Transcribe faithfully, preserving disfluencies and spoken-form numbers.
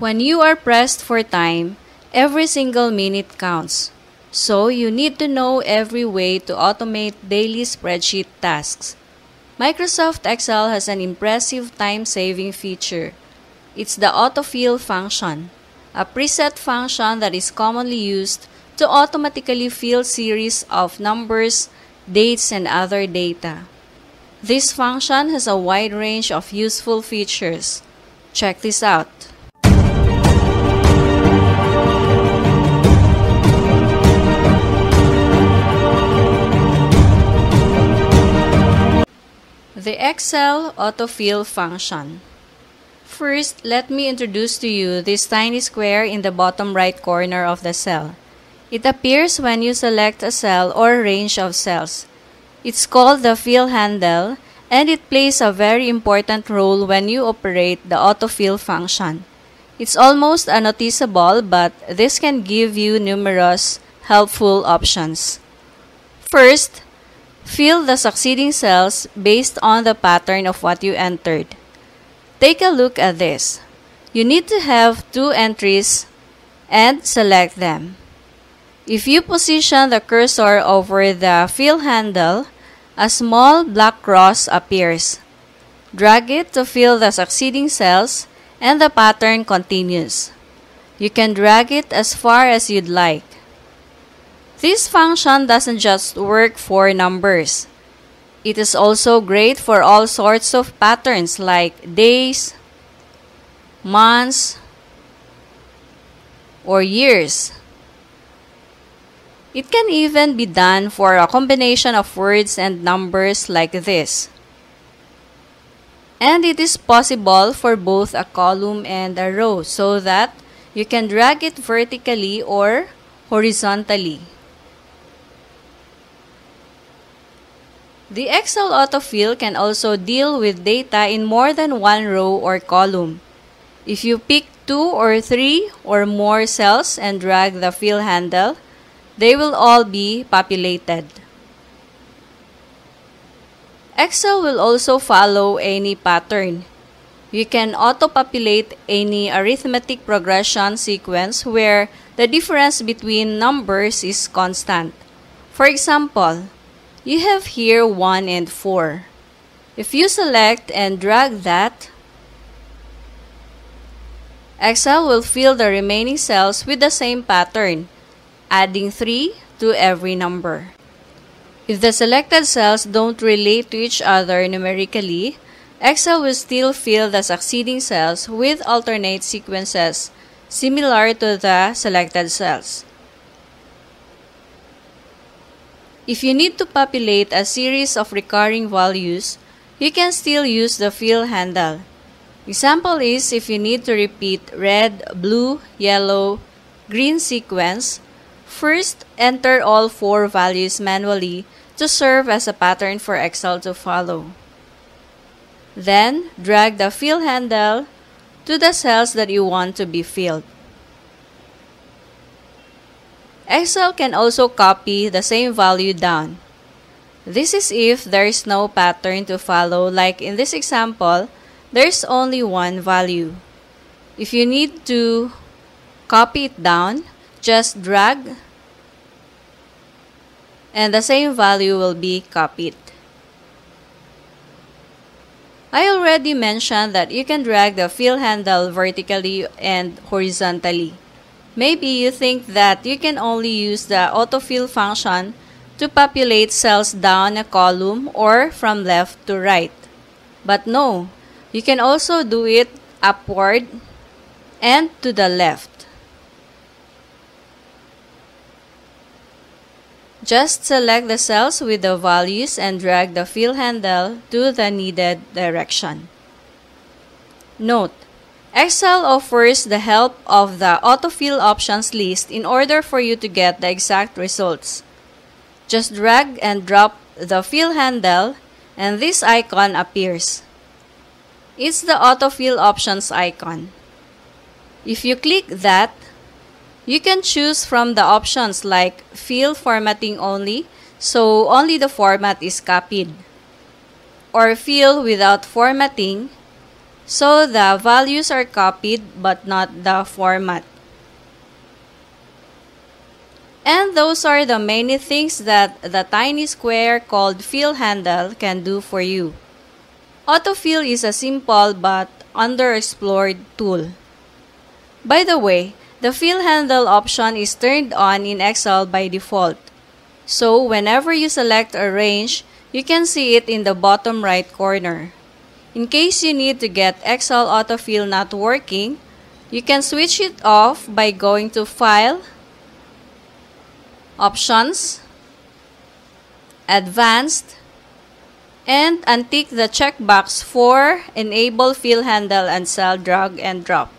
When you are pressed for time, every single minute counts. So you need to know every way to automate daily spreadsheet tasks. Microsoft Excel has an impressive time-saving feature. It's the AutoFill function, a preset function that is commonly used to automatically fill series of numbers, dates, and other data. This function has a wide range of useful features. Check this out. The Excel AutoFill function. First, let me introduce to you this tiny square in the bottom right corner of the cell. It appears when you select a cell or range of cells. It's called the Fill Handle, and it plays a very important role when you operate the AutoFill function. It's almost unnoticeable, but this can give you numerous helpful options. First, fill the succeeding cells based on the pattern of what you entered. Take a look at this. You need to have two entries and select them. If you position the cursor over the fill handle, a small black cross appears. Drag it to fill the succeeding cells, and the pattern continues. You can drag it as far as you'd like. This function doesn't just work for numbers. It is also great for all sorts of patterns like days, months, or years. It can even be done for a combination of words and numbers like this. And it is possible for both a column and a row, so that you can drag it vertically or horizontally. The Excel AutoFill can also deal with data in more than one row or column. If you pick two or three or more cells and drag the fill handle, they will all be populated. Excel will also follow any pattern. You can auto-populate any arithmetic progression sequence where the difference between numbers is constant. For example, you have here one and four. If you select and drag that, Excel will fill the remaining cells with the same pattern, adding three to every number. If the selected cells don't relate to each other numerically, Excel will still fill the succeeding cells with alternate sequences similar to the selected cells. If you need to populate a series of recurring values, you can still use the fill handle. Example is if you need to repeat red, blue, yellow, green sequence, first enter all four values manually to serve as a pattern for Excel to follow. Then drag the fill handle to the cells that you want to be filled. Excel can also copy the same value down. This is if there's no pattern to follow, like in this example, there's only one value. If you need to copy it down, just drag, and the same value will be copied. I already mentioned that you can drag the fill handle vertically and horizontally. Maybe you think that you can only use the AutoFill function to populate cells down a column or from left to right. But no, you can also do it upward and to the left. Just select the cells with the values and drag the fill handle to the needed direction. Note, Excel offers the help of the AutoFill Options list in order for you to get the exact results. Just drag and drop the fill handle, and this icon appears. It's the AutoFill Options icon. If you click that, you can choose from the options like fill formatting only, so only the format is copied, or fill without formatting, So the values are copied but not the format. And those are the many things that the tiny square called Fill Handle can do for you. AutoFill is a simple but underexplored tool. By the way, the Fill Handle option is turned on in Excel by default. So whenever you select a range, you can see it in the bottom right corner. In case you need to get Excel AutoFill not working, you can switch it off by going to File, Options, Advanced, and untick the checkbox for Enable Fill Handle and Cell Drag and Drop.